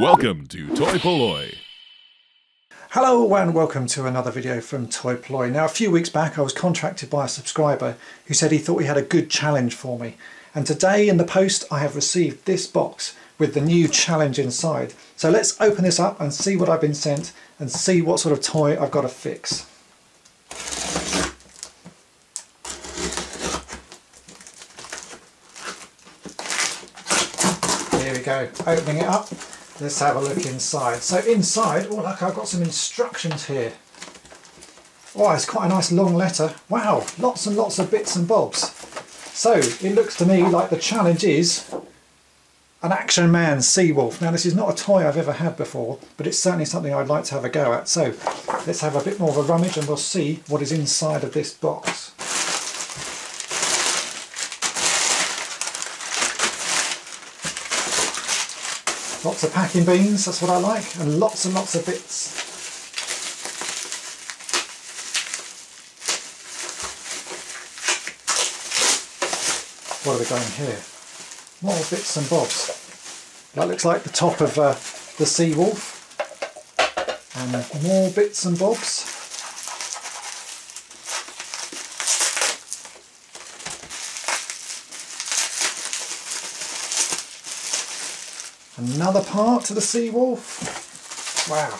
Welcome to Toy Polloi. Hello and welcome to another video from Toy Polloi. Now, a few weeks back I was contacted by a subscriber who said he thought he had a good challenge for me, and today in the post I have received this box with the new challenge inside. So let's open this up and see what I've been sent and see what sort of toy I've got to fix. Here we go, opening it up. Let's have a look inside. So inside, oh look, I've got some instructions here. Oh, it's quite a nice long letter. Wow, lots and lots of bits and bobs. So it looks to me like the challenge is an Action Man Sea Wolf. Now this is not a toy I've ever had before, but it's certainly something I'd like to have a go at. So let's have a bit more of a rummage and we'll see what is inside of this box. Lots of packing beans, that's what I like, and lots of bits. What have we got in here? More bits and bobs. That looks like the top of the Sea Wolf. And more bits and bobs. Another part to the Sea Wolf. Wow.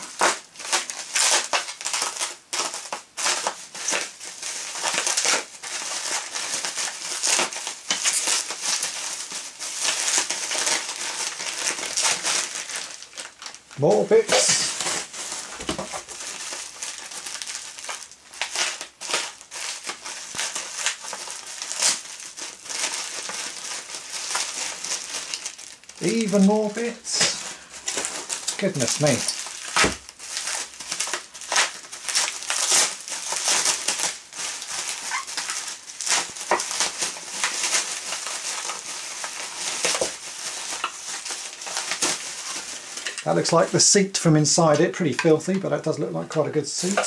More bits. Even more bits. Goodness me. That looks like the seat from inside it. Pretty filthy, but that does look like quite a good seat.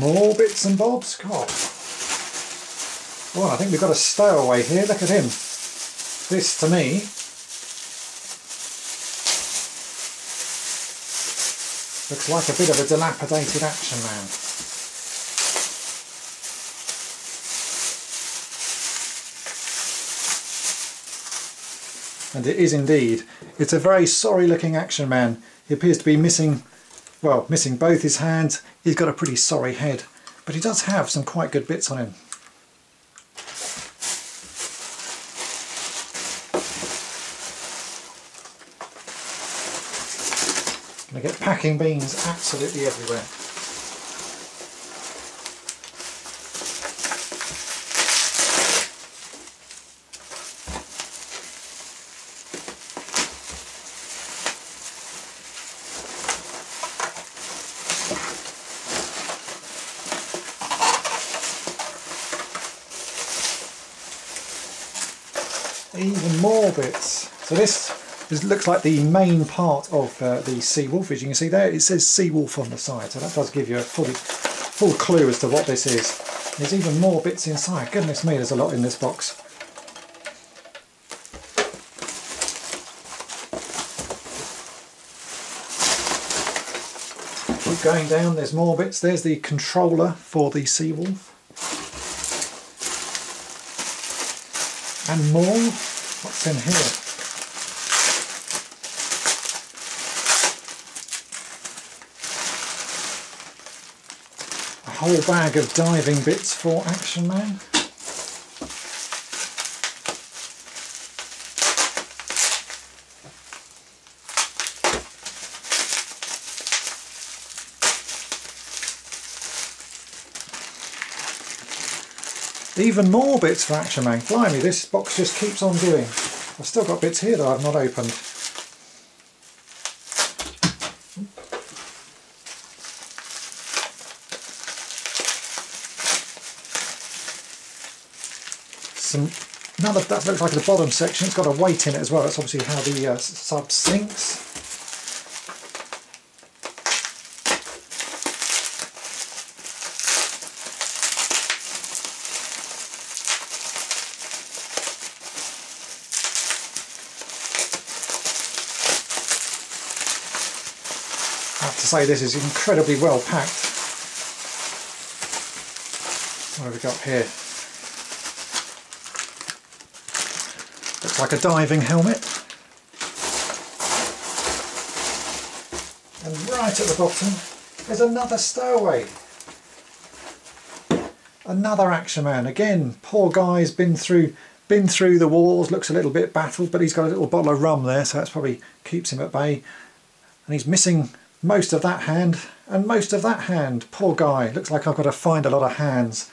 More bits and bobs. God. Well, I think we've got a stowaway here. Look at him. This to me. Looks like a bit of a dilapidated Action Man. And it is indeed. It's a very sorry looking Action Man. He appears to be missing, well, missing both his hands. He's got a pretty sorry head, but he does have some quite good bits on him. Gonna get packing beans absolutely everywhere. Even more bits. So this looks like the main part of the Sea Wolf. As you can see there, it says Sea Wolf on the side, so that does give you a full clue as to what this is. There's even more bits inside. Goodness me, there's a lot in this box. Keep going down, there's more bits. There's the controller for the Sea Wolf. And more. What's in here? A whole bag of diving bits for Action Man. Even more bits for Action Man. Blimey, this box just keeps on giving. I've still got bits here that I've not opened. Some Now that that looks like the bottom section, it's got a weight in it as well. That's obviously how the sub sinks. Say this is incredibly well packed. What have we got here? Looks like a diving helmet. And right at the bottom there's another stowaway. Another Action Man. Again, poor guy's been through the wars, looks a little bit battered, but he's got a little bottle of rum there, so that's probably keeps him at bay. And he's missing most of that hand and most of that hand. Poor guy. Looks like I've got to find a lot of hands.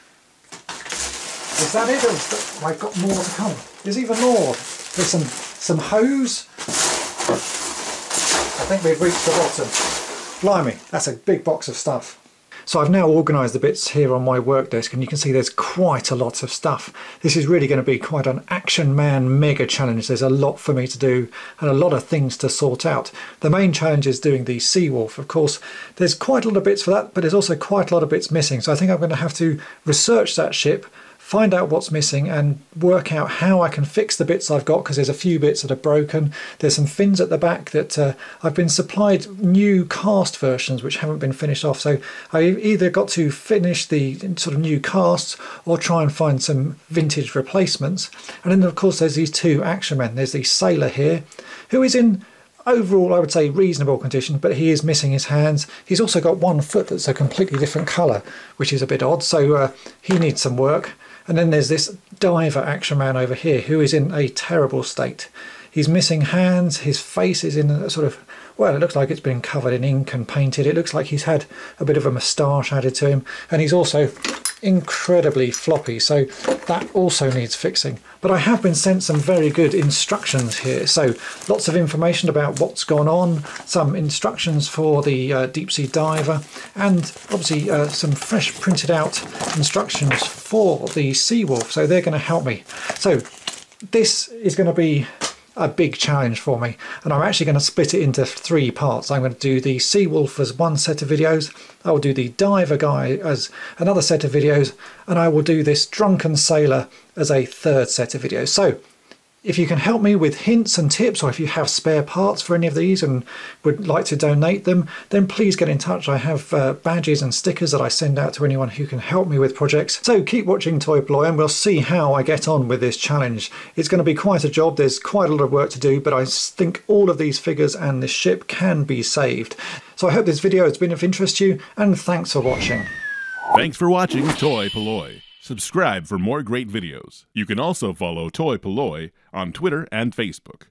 Is that it? I've got more to come. There's even more. There's some hose. I think we've reached the bottom. Blimey, that's a big box of stuff. So I've now organised the bits here on my work desk, and you can see there's quite a lot of stuff. This is really going to be quite an Action Man mega challenge. There's a lot for me to do and a lot of things to sort out. The main challenge is doing the Sea Wolf, of course. There's quite a lot of bits for that, but there's also quite a lot of bits missing. So I think I'm going to have to research that ship, find out what's missing and work out how I can fix the bits I've got, because there's a few bits that are broken. There's some fins at the back that I've been supplied new cast versions which haven't been finished off, so I've either got to finish the sort of new casts or try and find some vintage replacements. And then of course there's these two Action Men. There's the sailor here who is in overall, I would say, reasonable condition, but he is missing his hands. He's also got one foot that's a completely different colour, which is a bit odd, so he needs some work. And then there's this diver Action Man over here who is in a terrible state. He's missing hands, his face is in a sort of, well, it looks like it's been covered in ink and painted. It looks like he's had a bit of a moustache added to him, and he's also incredibly floppy, so that also needs fixing. But I have been sent some very good instructions here, so lots of information about what's gone on, some instructions for the deep sea diver, and obviously some fresh printed out instructions for the Sea Wolf, so they're going to help me. So this is going to be a big challenge for me, and I'm actually going to split it into three parts. I'm going to do the Sea Wolf as one set of videos, I will do the diver guy as another set of videos, and I will do this drunken sailor as a third set of videos. So if you can help me with hints and tips, or if you have spare parts for any of these and would like to donate them, then please get in touch. I have badges and stickers that I send out to anyone who can help me with projects. So keep watching Toy Polloi and we'll see how I get on with this challenge. It's going to be quite a job. There's quite a lot of work to do, but I think all of these figures and this ship can be saved. So I hope this video has been of interest to you, and thanks for watching. Thanks for watching Toy Polloi. Subscribe for more great videos. You can also follow Toy Polloi on Twitter and Facebook.